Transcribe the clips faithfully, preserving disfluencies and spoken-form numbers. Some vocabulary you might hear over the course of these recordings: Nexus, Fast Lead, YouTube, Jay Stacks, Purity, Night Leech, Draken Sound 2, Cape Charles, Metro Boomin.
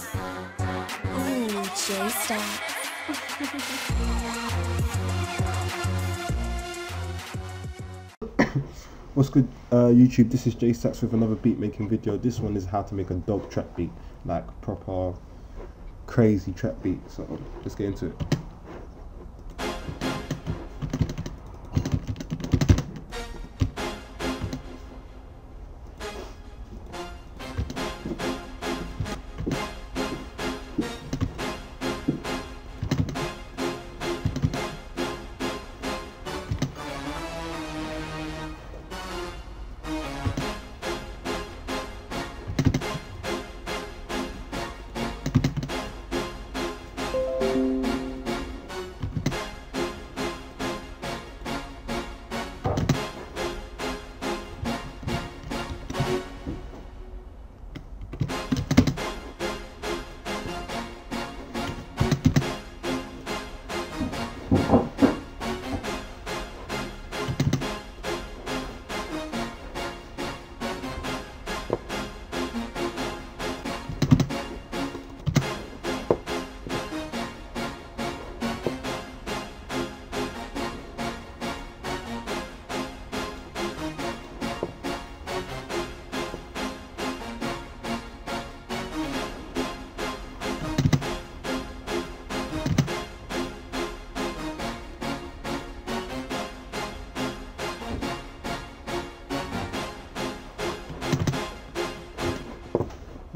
Ooh, Jay Stacks. What's good, uh, YouTube? This is Jay Stacks with another beat making video. This one is how to make a dog trap beat, like proper crazy trap beat. So let's get into it.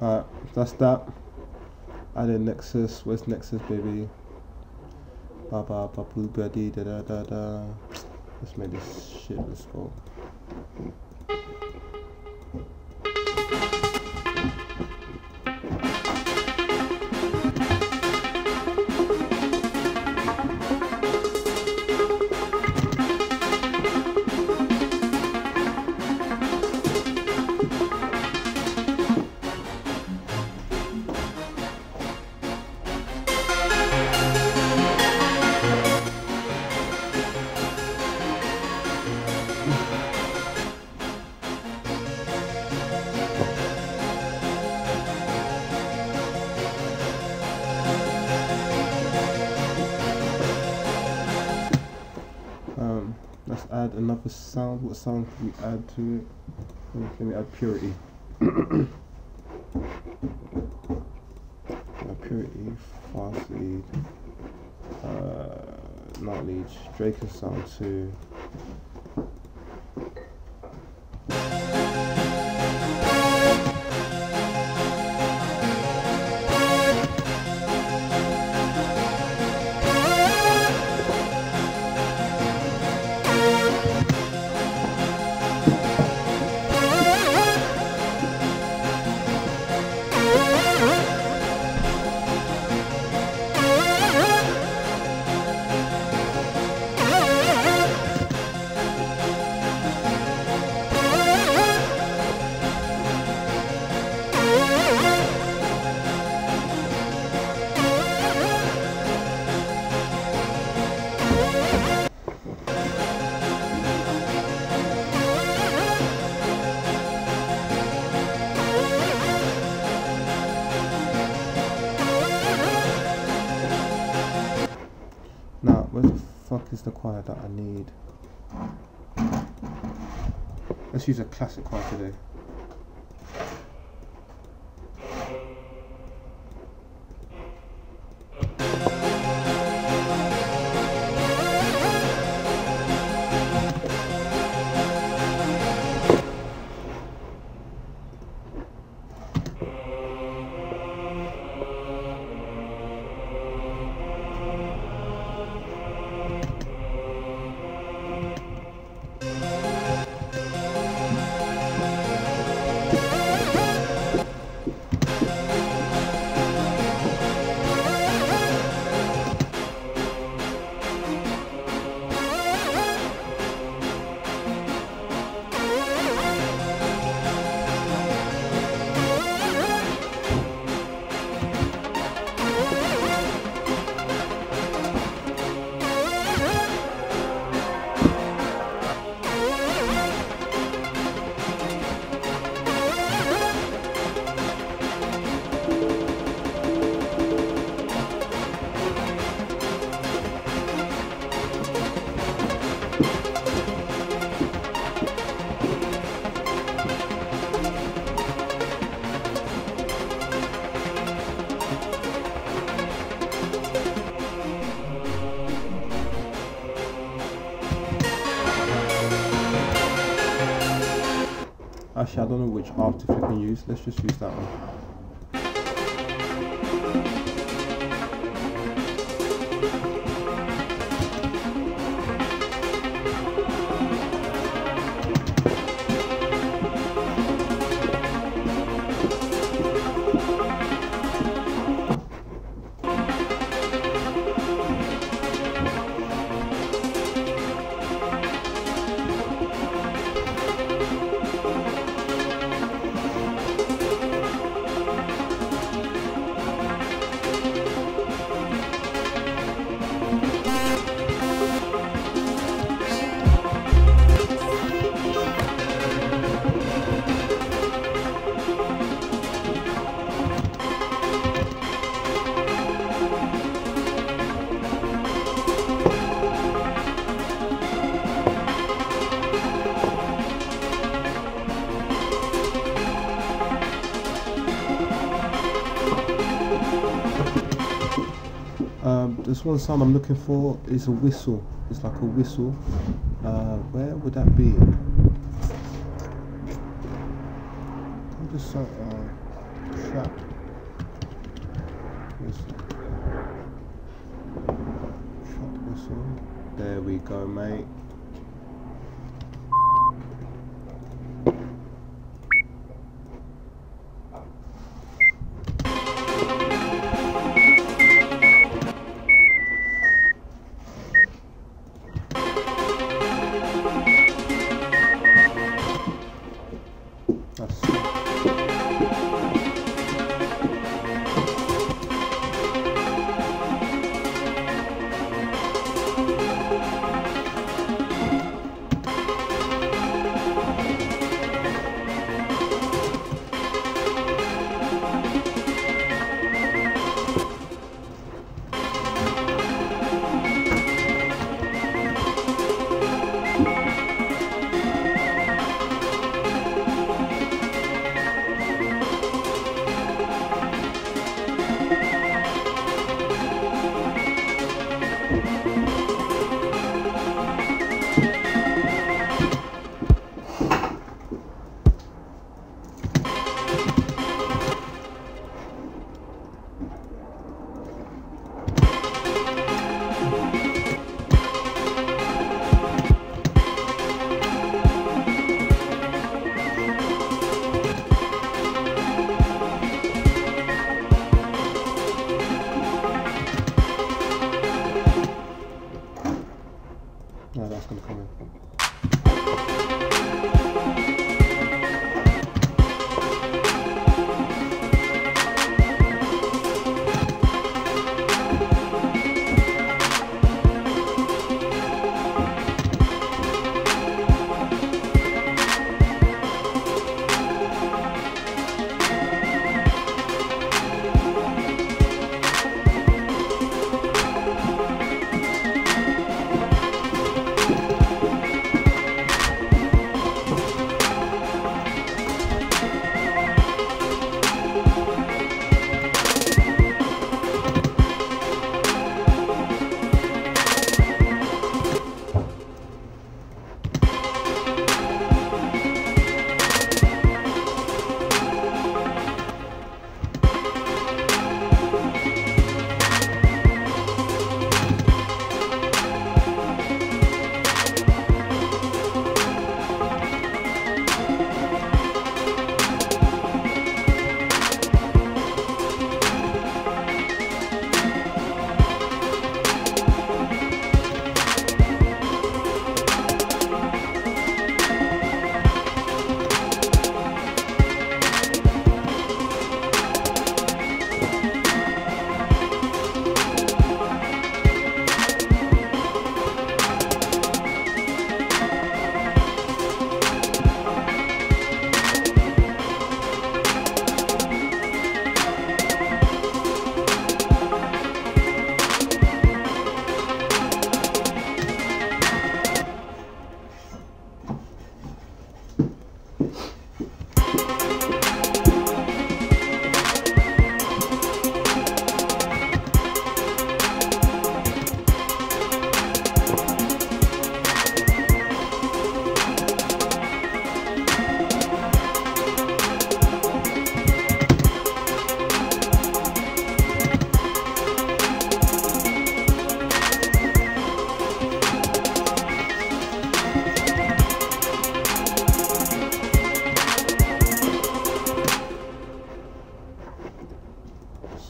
Alright, that's that. Add in Nexus. Where's Nexus, baby? Ba ba ba blue buddy, da da da da. Let's make this shit. Let's go. Um, let's add another sound. What sound can we add to it? Can we add Purity? uh, Purity, Fast Lead, uh, Night Leech, Draken Sound two. Is the choir that I need. Let's use a classic choir today. Actually, I don't know which half to freaking use. Let's just use that one. This one sound I'm looking for is a whistle. It's like a whistle. Uh, where would that be? I'm just so uh, trapped. Whistle. Trap whistle. There we go, mate.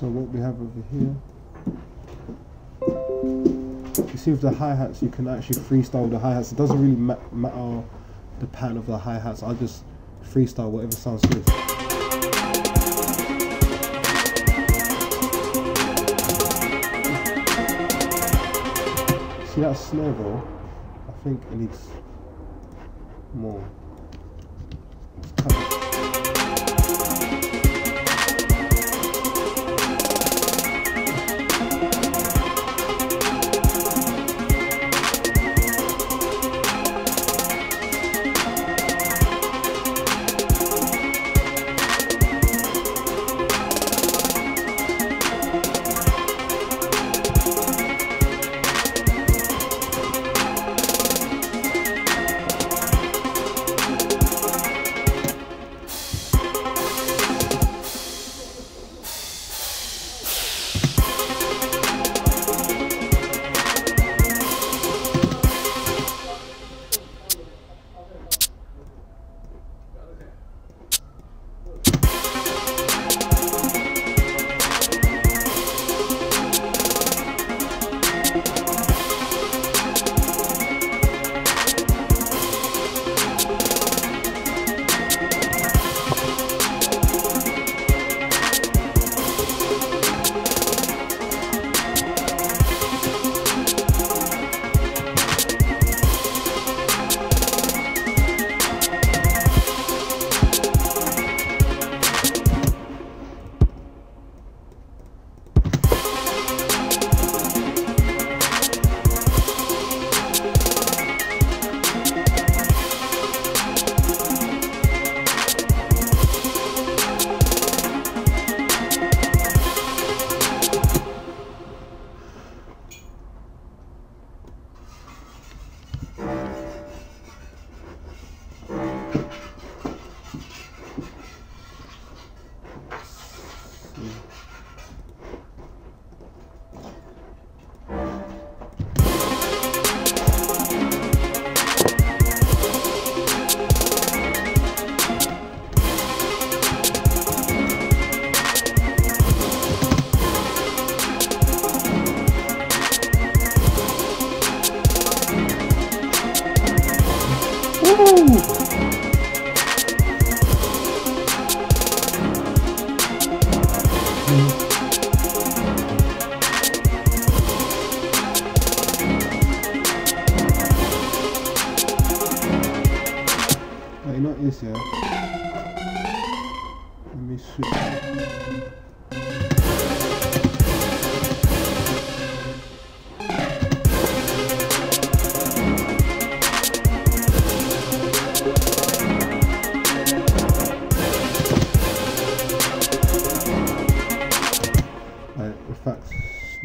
So what we have over here, you see with the hi-hats, you can actually freestyle the hi-hats. It doesn't really ma matter the pattern of the hi-hats, I just freestyle whatever sounds good. See that snare though, I think it needs more.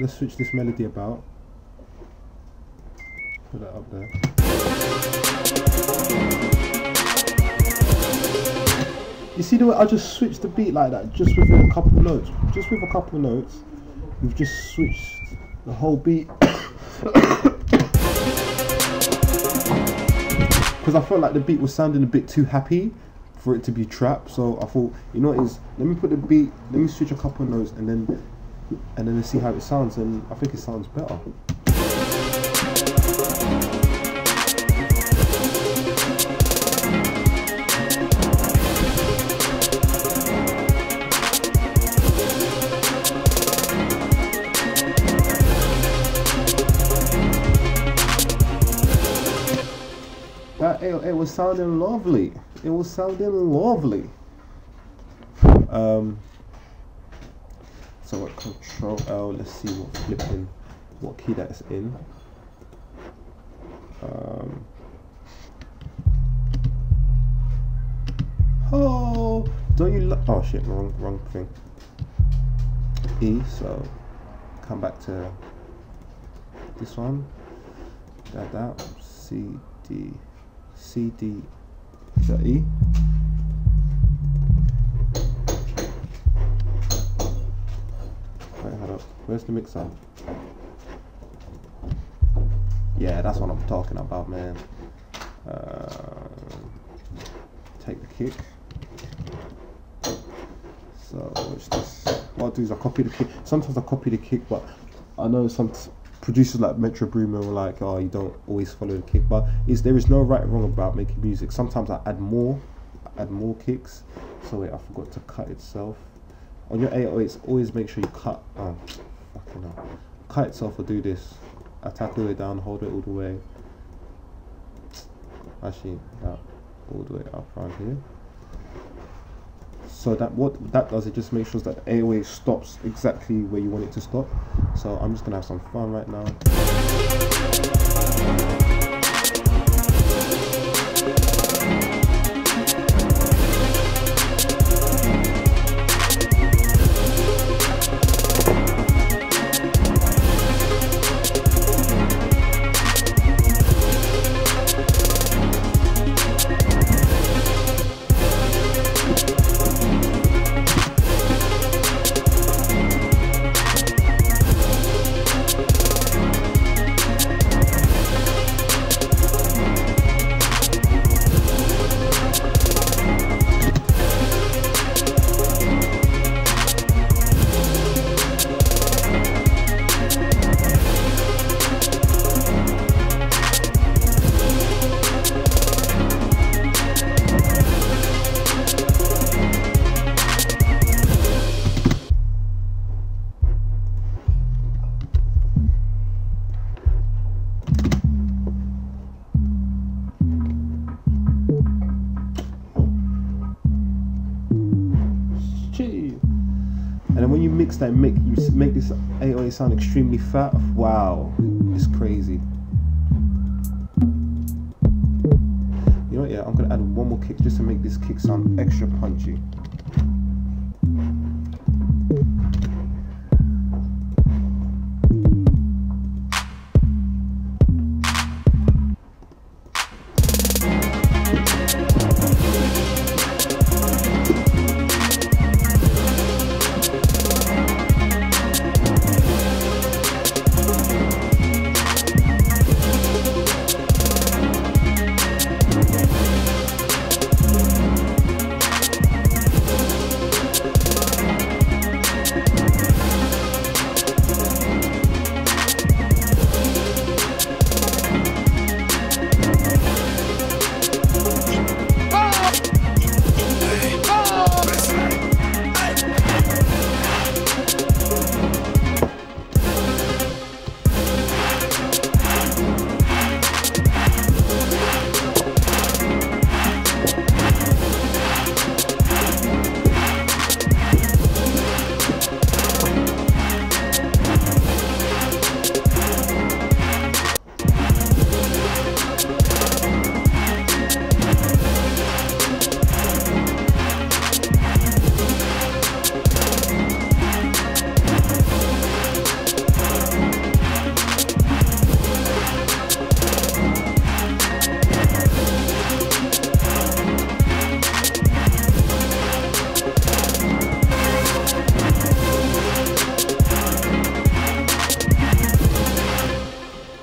Let's switch this melody about. Put that up there. You see the way I just switched the beat like that, just with a couple of notes. Just with a couple of notes, we've just switched the whole beat. Because I felt like the beat was sounding a bit too happy for it to be trap. So I thought, you know what it is, let me put the beat, let me switch a couple of notes and then and then let's see how it sounds, and I think it sounds better. That, it, it was sounding lovely. It was sounding lovely. Um, So at Control L, let's see what flipping, what key that's in. Um, oh, don't you? Lo oh shit, wrong, wrong thing. E. So come back to this one. That that C D C D. Is that E? Where's the mixer? Yeah, that's what I'm talking about, man. Uh, take the kick. So, what's this? what I do is I copy the kick. Sometimes I copy the kick, but I know some producers like Metro Boomin were like, oh, you don't always follow the kick. But is there is no right or wrong about making music. Sometimes I add more, I add more kicks. So wait, I forgot to cut itself. On your eight oh eights, always make sure you cut. Oh, fucking hell. Cut itself or do this. I tackle it down, hold it all the way. Actually, that all the way up around here. So that what that does, it just makes sure that A O A stops exactly where you want it to stop. So I'm just gonna have some fun right now. That make you make this A O A sound extremely fat. Wow, it's crazy. You know what, yeah, I'm gonna add one more kick just to make this kick sound extra punchy.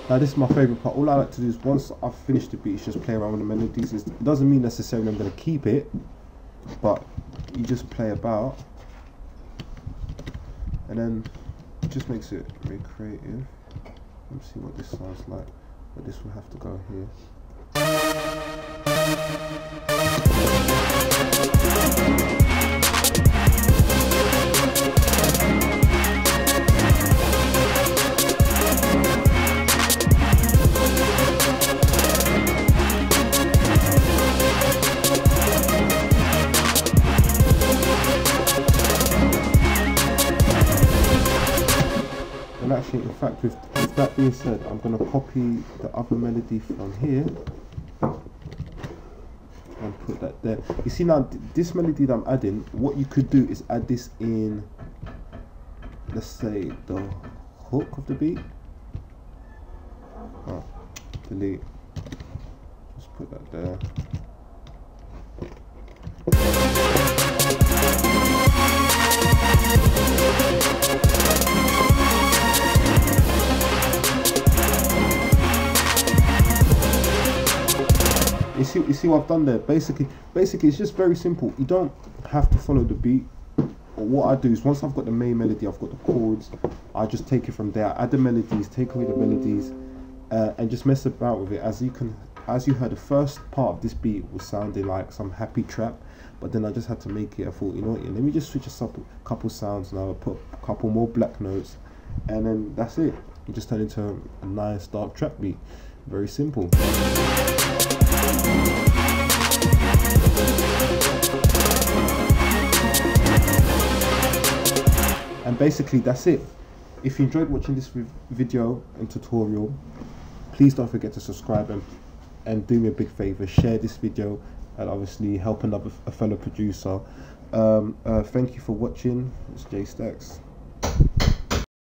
Now this is my favourite part. All I like to do is once I've finished the beat, is just play around with the melodies. It doesn't mean necessarily I'm going to keep it, but you just play about, and then it just makes it very creative. Let me see what this sounds like, but this will have to go here. Actually, in fact, with, with that being said, I'm going to copy the other melody from here and put that there. You see now, th this melody that I'm adding, what you could do is add this in, let's say, the hook of the beat. Oh, delete. Just put that there. You see, you see what I've done there. Basically, basically, it's just very simple. You don't have to follow the beat. what I do is once I've got the main melody, I've got the chords, I just take it from there, add the melodies, take away the melodies, uh, and just mess about with it. As you can, as you heard, the first part of this beat was sounding like some happy trap, but then I just had to make it. I thought, you know what, yeah, let me just switch a couple sounds now, put a couple more black notes, and then that's it. It just turned into a nice dark trap beat. Very simple. And basically that's it. If you enjoyed watching this video and tutorial, please don't forget to subscribe and, and do me a big favor, share this video and obviously help another a fellow producer. Um, uh, thank you for watching. It's Jay Stacks.